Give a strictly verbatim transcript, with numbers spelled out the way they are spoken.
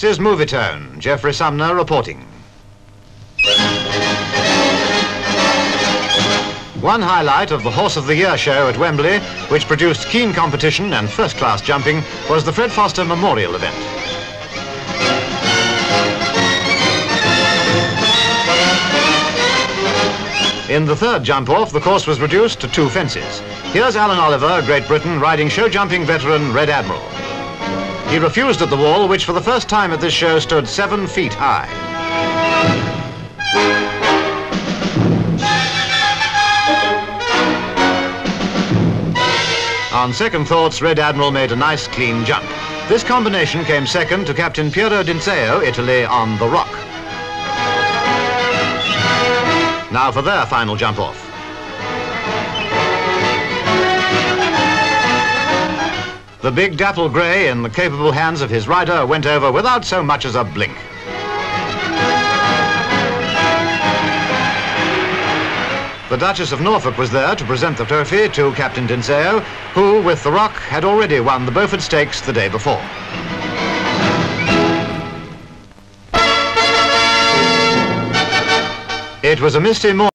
This is Movietone, Geoffrey Sumner reporting. One highlight of the Horse of the Year show at Wembley, which produced keen competition and first-class jumping, was the Fred Foster Memorial Event. In the third jump-off, the course was reduced to two fences. Here's Alan Oliver, Great Britain, riding show-jumping veteran Red Admiral. He refused at the wall, which for the first time at this show stood seven feet high. On second thoughts, Red Admiral made a nice, clean jump. This combination came second to Captain Piero D'Inzeo, Italy, on The Rock. Now for their final jump-off. The big dapple grey in the capable hands of his rider went over without so much as a blink. The Duchess of Norfolk was there to present the trophy to Captain D'Inzeo, who, with The Rock, had already won the Beaufort Stakes the day before. It was a misty morning.